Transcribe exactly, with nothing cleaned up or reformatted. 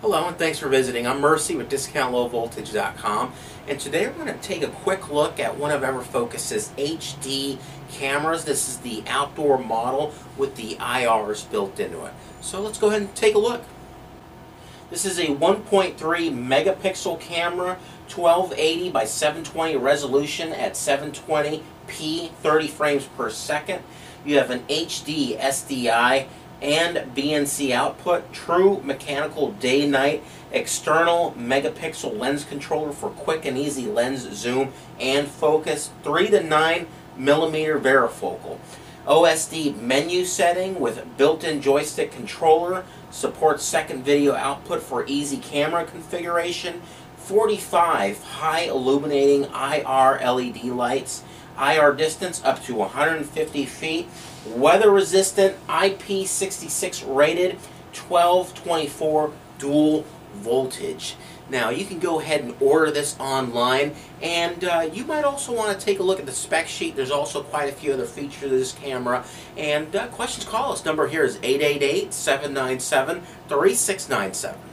Hello and thanks for visiting. I'm Mercy with discount low voltage dot com, and today we're going to take a quick look at one of EverFocus's H D cameras. This is the outdoor model with the I Rs built into it. So let's go ahead and take a look. This is a one point three megapixel camera, twelve eighty by seven twenty resolution at seven twenty p, thirty frames per second. You have an H D S D I and B N C output, true mechanical day-night, external megapixel lens controller for quick and easy lens zoom and focus, three to nine millimeter varifocal. O S D menu setting with built-in joystick controller, supports second video output for easy camera configuration, forty-five high illuminating I R L E D lights, I R distance up to one hundred fifty feet, weather resistant, I P sixty-six rated, twelve twenty-four dual voltage. Now you can go ahead and order this online, and uh, you might also want to take a look at the spec sheet. There's also quite a few other features of this camera, and uh, questions, call us. Number here is eight eight eight, seven nine seven, three six nine seven.